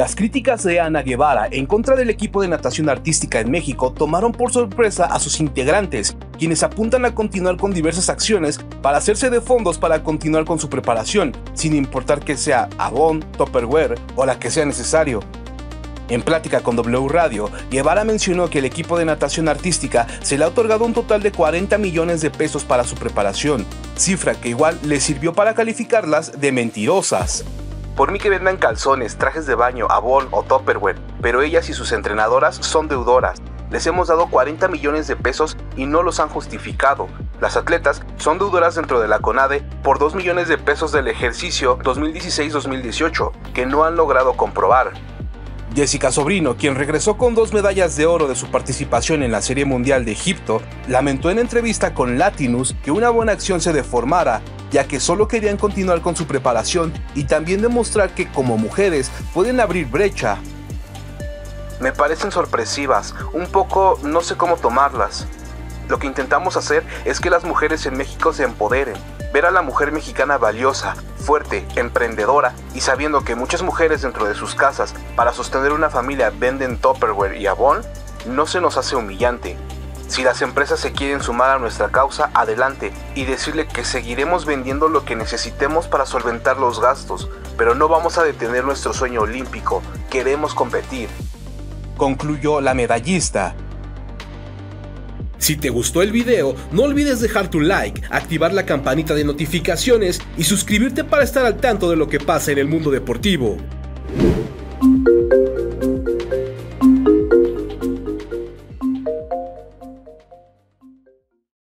Las críticas de Ana Guevara en contra del equipo de natación artística en México tomaron por sorpresa a sus integrantes, quienes apuntan a continuar con diversas acciones para hacerse de fondos para continuar con su preparación, sin importar que sea abón, tupperware o la que sea necesario. En plática con W Radio, Guevara mencionó que el equipo de natación artística se le ha otorgado un total de 40 millones de pesos para su preparación, cifra que igual le sirvió para calificarlas de mentirosas. Por mí que vendan calzones, trajes de baño, abón o tupperware, pero ellas y sus entrenadoras son deudoras. Les hemos dado 40 millones de pesos y no los han justificado. Las atletas son deudoras dentro de la CONADE por 2 millones de pesos del ejercicio 2016-2018, que no han logrado comprobar. Jessica Sobrino, quien regresó con 2 medallas de oro de su participación en la Serie Mundial de Egipto, lamentó en entrevista con Latinus que una buena acción se deformara, ya que solo querían continuar con su preparación y también demostrar que como mujeres pueden abrir brecha. Me parecen sorpresivas, un poco no sé cómo tomarlas. Lo que intentamos hacer es que las mujeres en México se empoderen, ver a la mujer mexicana valiosa, fuerte, emprendedora y sabiendo que muchas mujeres dentro de sus casas para sostener una familia venden tupperware y abón, no se nos hace humillante. Si las empresas se quieren sumar a nuestra causa, adelante, y decirle que seguiremos vendiendo lo que necesitemos para solventar los gastos, pero no vamos a detener nuestro sueño olímpico, queremos competir. Concluyó la medallista. Si te gustó el video, no olvides dejar tu like, activar la campanita de notificaciones y suscribirte para estar al tanto de lo que pasa en el mundo deportivo.